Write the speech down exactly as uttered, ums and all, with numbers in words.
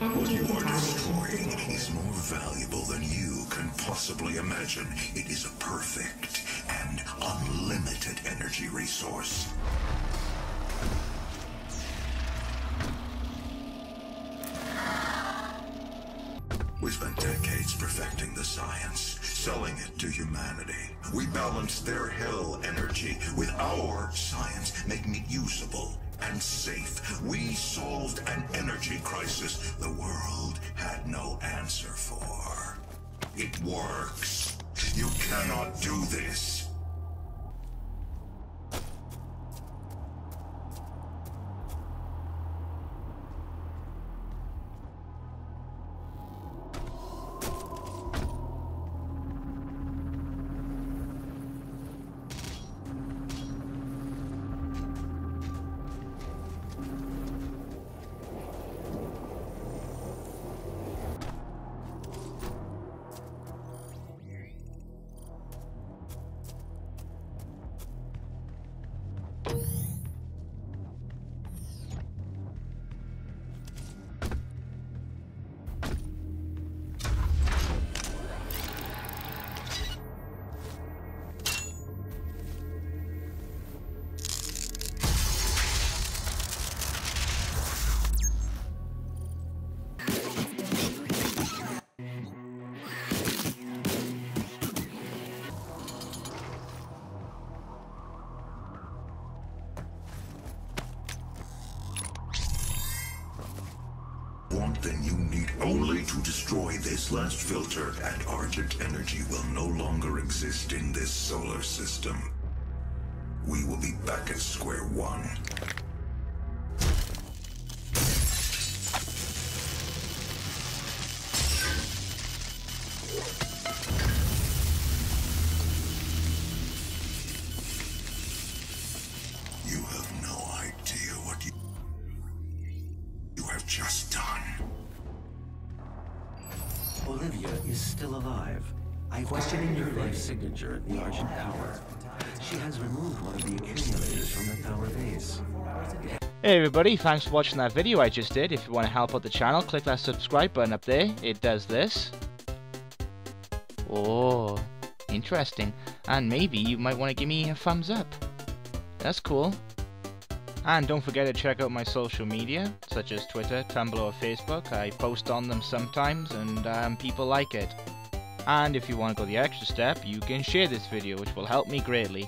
What you are destroying is more valuable than you can possibly imagine. It is a perfect and unlimited energy resource. We spent decades perfecting the science, selling it to humanity. We balanced their hell energy with our science, making it usable and safe. We solved an energy crisis the world had no answer for. It works. You cannot do this. Then you need only to destroy this last filter, and Argent Energy will no longer exist in this solar system. We will be back at square one. You have no idea what you, you have just done. Olivia is still alive. I'm questioning your life signature at the Argent Tower. She has removed one of the accumulators from the tower base. Hey everybody, thanks for watching that video I just did. If you want to help out the channel, click that subscribe button up there. It does this. Oh, interesting. And maybe you might want to give me a thumbs up. That's cool. And don't forget to check out my social media, such as Twitter, Tumblr or Facebook. I post on them sometimes and um, people like it. And if you want to go the extra step, you can share this video, which will help me greatly.